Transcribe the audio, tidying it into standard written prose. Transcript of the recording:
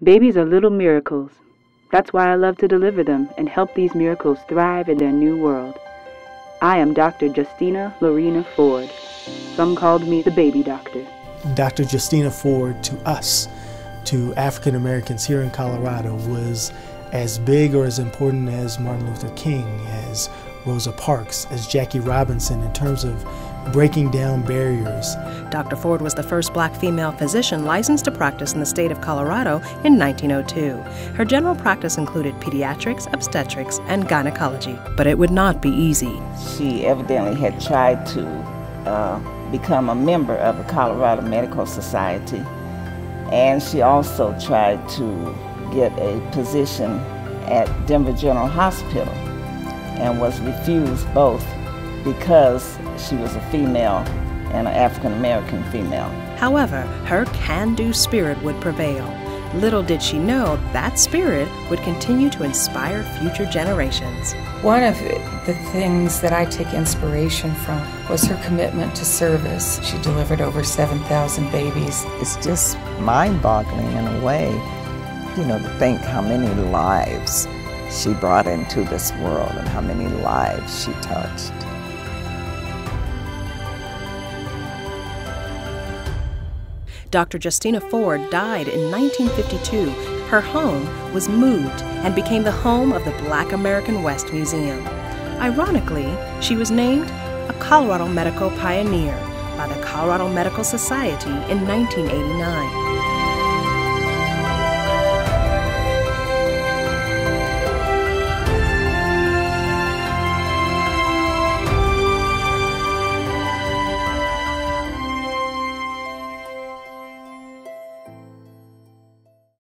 Babies are little miracles. That's why I love to deliver them and help these miracles thrive in their new world. I am Dr. Justina Lorena Ford. Some called me the baby doctor. Dr. Justina Ford, to us, to African Americans here in Colorado, was as big or as important as Martin Luther King, as Rosa Parks, as Jackie Robinson, in terms of breaking down barriers. Dr. Ford was the first black female physician licensed to practice in the state of Colorado in 1902. Her general practice included pediatrics, obstetrics, and gynecology, but it would not be easy. She evidently had tried to become a member of the Colorado Medical Society, and she also tried to get a position at Denver General Hospital and was refused both because she was a female and an African-American female. However, her can-do spirit would prevail. Little did she know that spirit would continue to inspire future generations. One of the things that I take inspiration from was her commitment to service. She delivered over 7,000 babies. It's just mind-boggling in a way, you know, to think how many lives she brought into this world and how many lives she touched. Dr. Justina Ford died in 1952. Her home was moved and became the home of the Black American West Museum. Ironically, she was named a Colorado Medical Pioneer by the Colorado Medical Society in 1989.